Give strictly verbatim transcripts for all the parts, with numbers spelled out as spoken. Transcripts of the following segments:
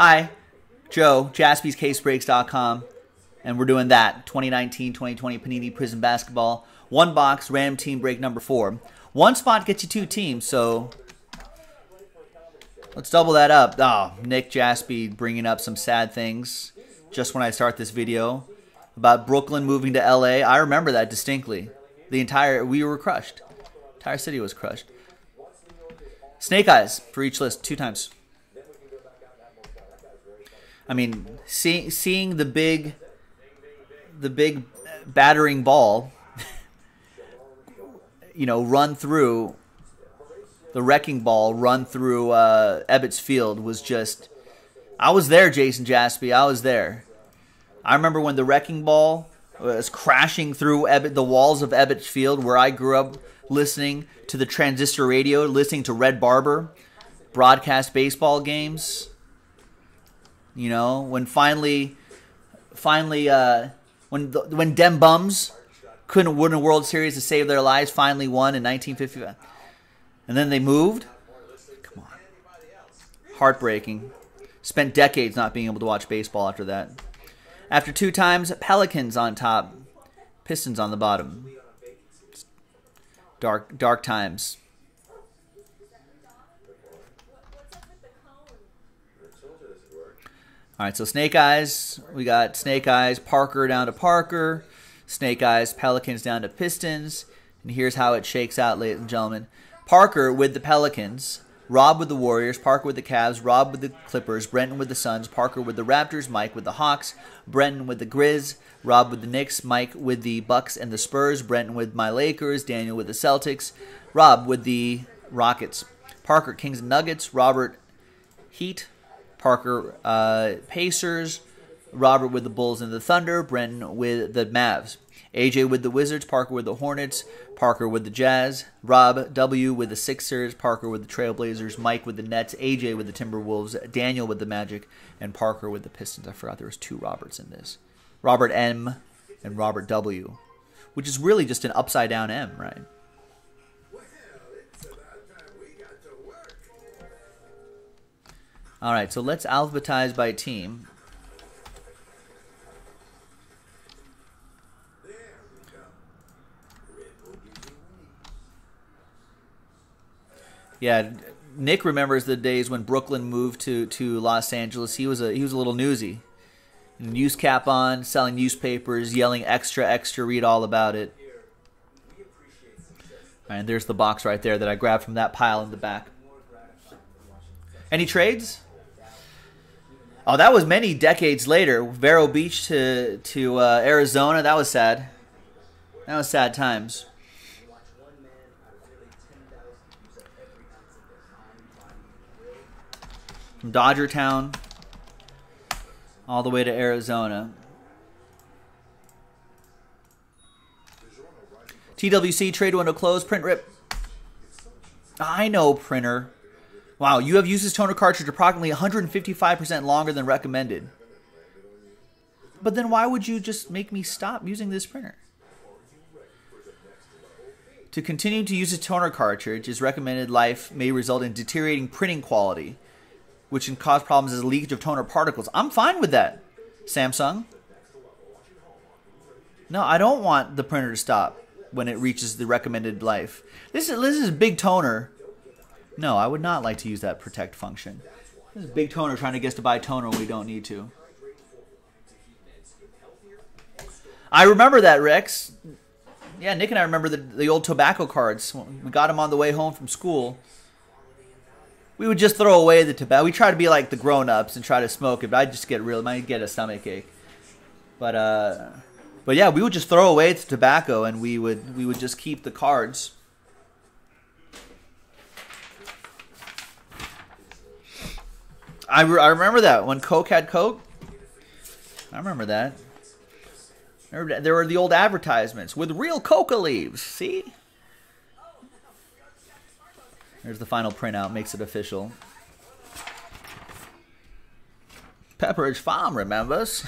Hi, Joe, Jaspys Case Breaks dot com, and we're doing that. twenty nineteen twenty twenty Panini Prizm Basketball. One box, random team break number four. One spot gets you two teams, so let's double that up. Oh, Nick Jaspy bringing up some sad things just when I start this video about Brooklyn moving to L A. I remember that distinctly. The entire, we were crushed. Entire city was crushed. Snake eyes for each list, two times. I mean, see, seeing the big, the big battering ball, you know, run through, the wrecking ball run through uh, Ebbets Field was just, I was there, Jason Jaspy, I was there. I remember when the wrecking ball was crashing through Ebbets, the walls of Ebbets Field, where I grew up listening to the transistor radio, listening to Red Barber broadcast baseball games. You know, when finally, finally, uh, when the, when Dem Bums couldn't win a World Series to save their lives, finally won in nineteen fifty-five, and then they moved. Come on, heartbreaking. Spent decades not being able to watch baseball after that. After two times, Pelicans on top, Pistons on the bottom. Dark, dark times. All right, so Snake Eyes, we got Snake Eyes, Parker down to Parker, Snake Eyes, Pelicans down to Pistons, and here's how it shakes out, ladies and gentlemen. Parker with the Pelicans, Rob with the Warriors, Parker with the Cavs, Rob with the Clippers, Brenton with the Suns, Parker with the Raptors, Mike with the Hawks, Brenton with the Grizz, Rob with the Knicks, Mike with the Bucks and the Spurs, Brenton with my Lakers, Daniel with the Celtics, Rob with the Rockets, Parker Kings and Nuggets, Robert Heat, Parker uh, Pacers, Robert with the Bulls and the Thunder, Brenton with the Mavs, A J with the Wizards, Parker with the Hornets, Parker with the Jazz, Rob W with the Sixers, Parker with the Trailblazers, Mike with the Nets, A J with the Timberwolves, Daniel with the Magic, and Parker with the Pistons. I forgot there was two Roberts in this. Robert M and Robert W, which is really just an upside down M, right? All right, so let's alphabetize by team. Yeah, Nick remembers the days when Brooklyn moved to to Los Angeles. He was a he was a little newsy, news cap on, selling newspapers, yelling extra, extra, read all about it. All right, and there's the box right there that I grabbed from that pile in the back. Any trades? Oh, that was many decades later. Vero Beach to to uh, Arizona. That was sad. That was sad times. From Dodger Town all the way to Arizona. T W C trade window closed. Print rip. I know, printer. Wow, you have used this toner cartridge approximately one hundred fifty-five percent longer than recommended. But then why would you just make me stop using this printer? To continue to use a toner cartridge, its recommended life may result in deteriorating printing quality, which can cause problems as leakage of toner particles. I'm fine with that, Samsung. No, I don't want the printer to stop when it reaches the recommended life. This is, this is a big toner. No, I would not like to use that protect function. This is a big toner trying to get us to buy toner when we don't need to. I remember that, Rex. Yeah, Nick and I remember the, the old tobacco cards. We got them on the way home from school. We would just throw away the tobacco. We try to be like the grown-ups and try to smoke it, but I'd just get real, I'd get a stomach ache. But, uh, but yeah, we would just throw away the tobacco and we would, we would just keep the cards. I, re I remember that when Coke had Coke. I remember that. I remember, there were the old advertisements with real coca leaves. See? There's the final printout. Makes it official. Pepperidge Farm remembers.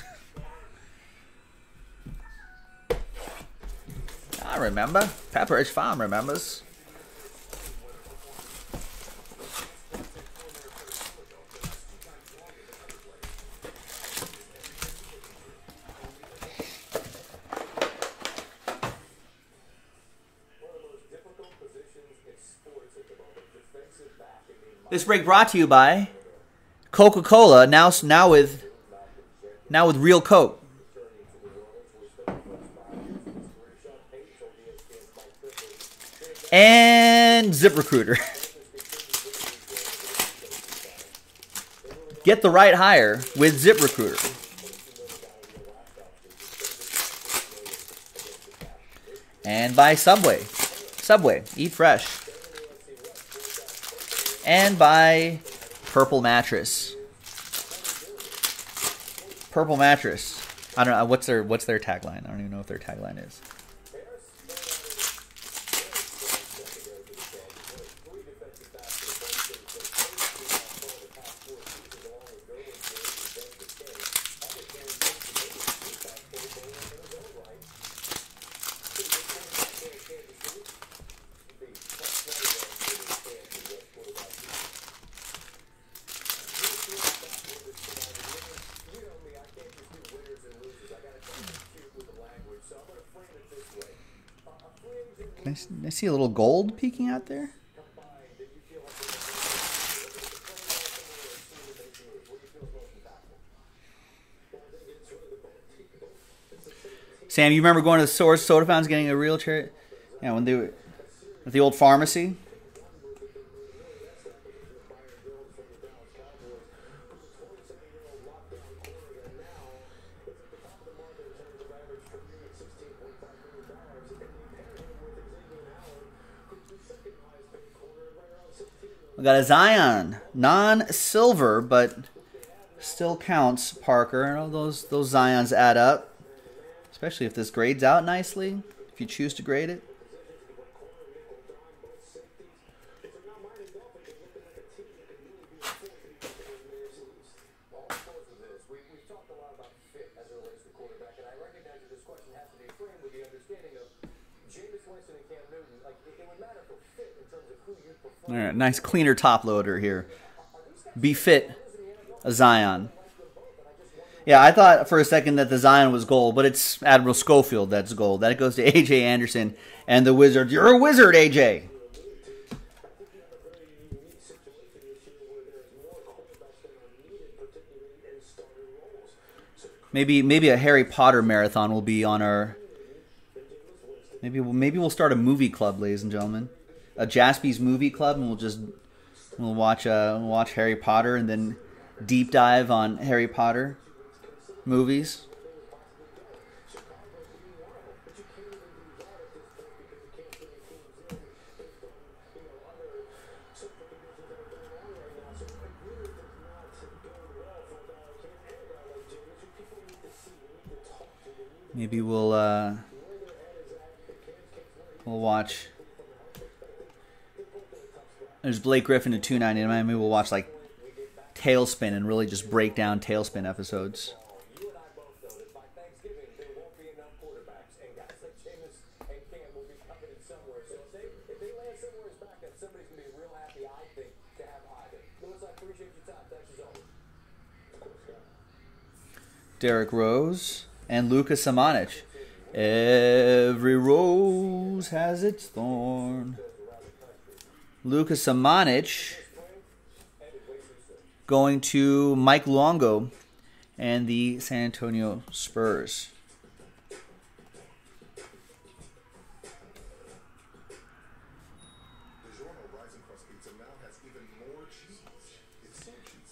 I remember. Pepperidge Farm remembers. This break brought to you by Coca-Cola, now now with now with real Coke. And ZipRecruiter. Get the right hire with ZipRecruiter. And by Subway. Subway. Eat fresh. And by Purple Mattress. Purple Mattress. I don't know. What's their, what's their tagline? I don't even know what their tagline is. I see a little gold peeking out there. Sam, you remember going to the Source Soda Fountains, getting a real chair? Yeah, when they were at the old pharmacy. We got a Zion, non-silver, but still counts, Parker. I know those, those Zions add up, especially if this grades out nicely, if you choose to grade it. All right, nice cleaner top loader here. Befit a Zion. Yeah, I thought for a second that the Zion was gold, but it's Admiral Schofield that's gold. That goes to A J Anderson and the Wizards. You're a wizard, A J! Maybe maybe a Harry Potter marathon will be on our... Maybe we'll, maybe we'll start a movie club, ladies and gentlemen. A Jaspy's movie club, and we'll just we'll watch uh we'll watch Harry Potter and then deep dive on Harry Potter movies. Maybe we'll uh we'll watch. There's Blake Griffin at two ninety. Maybe we'll watch like Tailspin and really just break down Tailspin episodes. Derrick Rose and Luka Šamanić. Every rose has its thorn. Luka Šamanić going to Mike Longo and the San Antonio Spurs.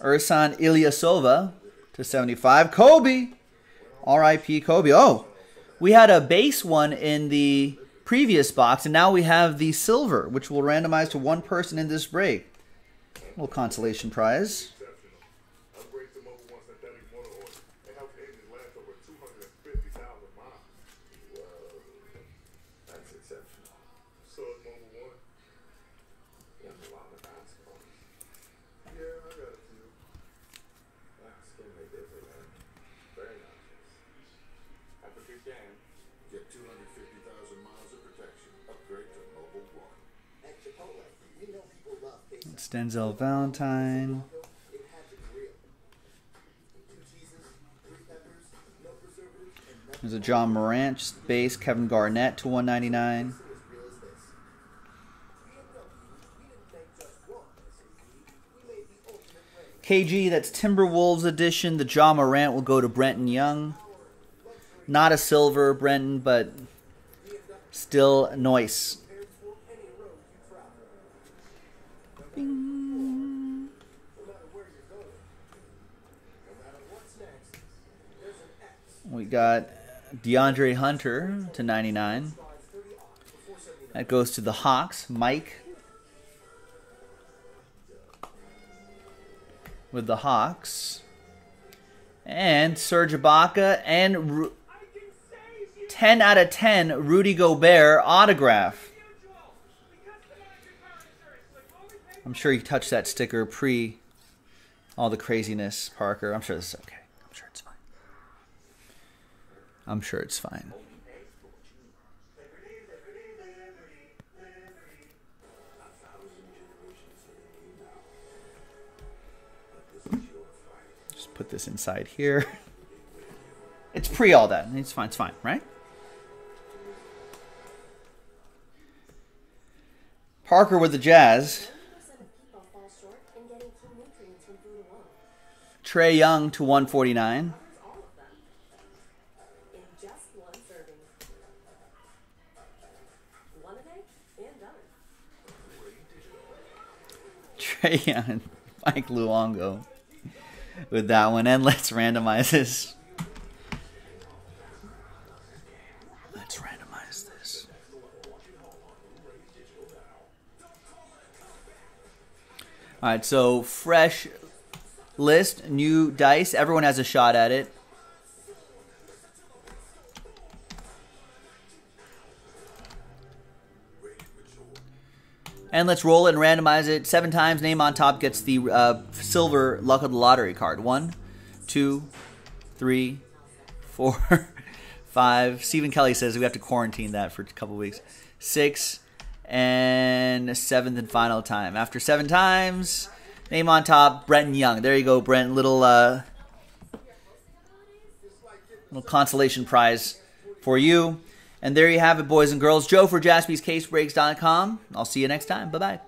Ersan Ilyasova to seventy-five. Kobe! R I P Kobe. Oh, we had a base one in the previous box, and now we have the silver, which will randomize to one person in this break. A little consolation prize. It's Denzel Valentine. There's a John Morant base, Kevin Garnett to one ninety-nine. K G, that's Timberwolves edition. The Ja Morant will go to Brenton Young. Not a silver, Brenton, but still nice. We got DeAndre Hunter to ninety-nine. That goes to the Hawks. Mike with the Hawks. And Serge Ibaka and Ru ten out of ten Rudy Gobert autograph. I'm sure you touched that sticker pre all the craziness, Parker. I'm sure this is okay. I'm sure it's fine. I'm sure it's fine. Just put this inside here. It's pre all that. It's fine. It's fine, right? Parker with the Jazz. Trae Young to one forty-nine. Trae Young, Mike Luongo with that one. And let's randomize this. Let's randomize this. All right, so fresh list, new dice. Everyone has a shot at it. And let's roll it and randomize it seven times. Name on top gets the uh, silver luck of the lottery card. One, two, three, four, five. Stephen Kelly says we have to quarantine that for a couple weeks. Six, and seventh and final time. After seven times, name on top, Brenton Young. There you go, Brent. Little, uh, little consolation prize for you. And there you have it, boys and girls. Joe for Jaspys Case Breaks dot com. I'll see you next time. Bye-bye.